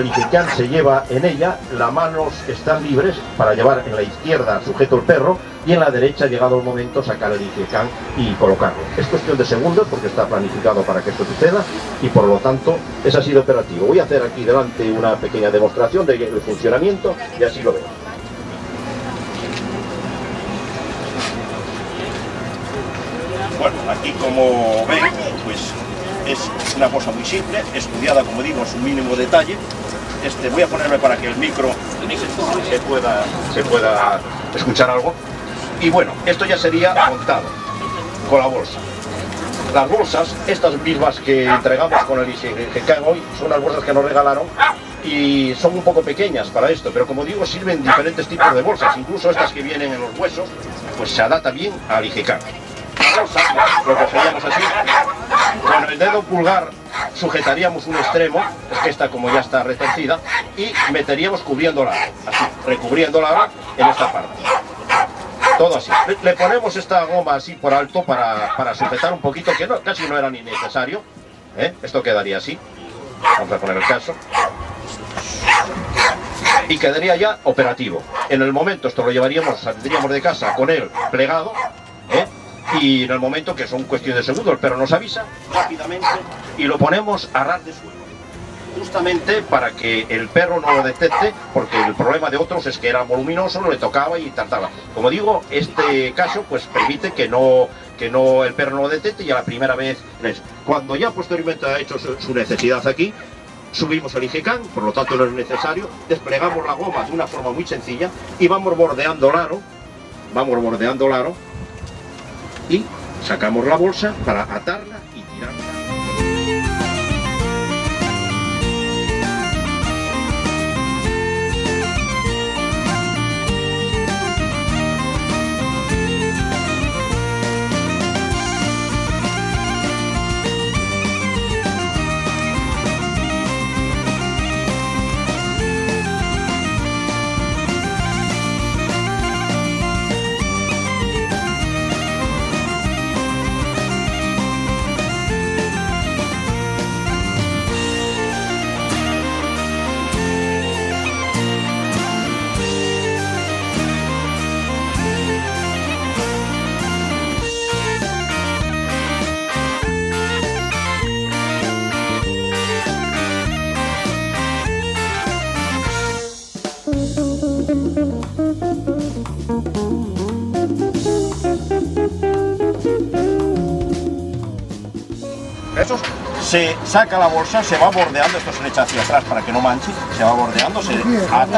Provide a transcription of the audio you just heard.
el Higiecán se lleva en ella las manos que están libres para llevar en la izquierda sujeto el perro y en la derecha, llegado el momento, sacar el Higiecán y colocarlo. Es cuestión de segundos porque está planificado para que esto suceda y por lo tanto es así de operativo. Voy a hacer aquí delante una pequeña demostración del funcionamiento y así lo vemos. Bueno, aquí como ven, pues es una cosa muy simple, estudiada, como digo, a su mínimo detalle. Voy a ponerme para que el micro se pueda escuchar algo. Y bueno, esto ya sería montado con la bolsa. Las bolsas, estas mismas que entregamos con el Higiecán hoy, son las bolsas que nos regalaron y son un poco pequeñas para esto, pero como digo, sirven diferentes tipos de bolsas, incluso estas que vienen en los huesos, pues se adapta bien al Higiecán. Lo cogeríamos así, con el dedo pulgar sujetaríamos un extremo, es que esta como ya está retorcida, y meteríamos cubriéndola, así, recubriéndola en esta parte. Todo así. Le ponemos esta goma así por alto para sujetar un poquito, que no, casi no era ni necesario. Esto quedaría así, vamos a poner el caso. Y quedaría ya operativo. En el momento esto lo llevaríamos, saldríamos de casa con él plegado, y en el momento, que son cuestiones de segundos, pero nos avisa rápidamente y lo ponemos a ras de suelo, justamente para que el perro no lo detecte, porque el problema de otros es que era voluminoso, no le tocaba y tardaba. Como digo, este caso pues permite que el perro no lo detecte y a la primera vez, cuando ya posteriormente ha hecho su necesidad aquí, subimos el Higiecán, por lo tanto no es necesario, desplegamos la goma de una forma muy sencilla y vamos bordeando el aro, y sacamos la bolsa para atarla y tirarla. Se saca la bolsa, se va bordeando, esto se le echa hacia atrás para que no manche, se va bordeando, se ata.